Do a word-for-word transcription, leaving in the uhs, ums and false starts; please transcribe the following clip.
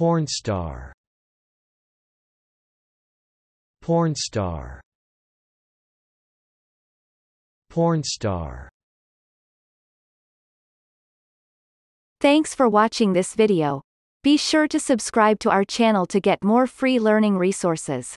Porn star. Porn star. Porn star. Thanks for watching this video. Be sure to subscribe to our channel to get more free learning resources.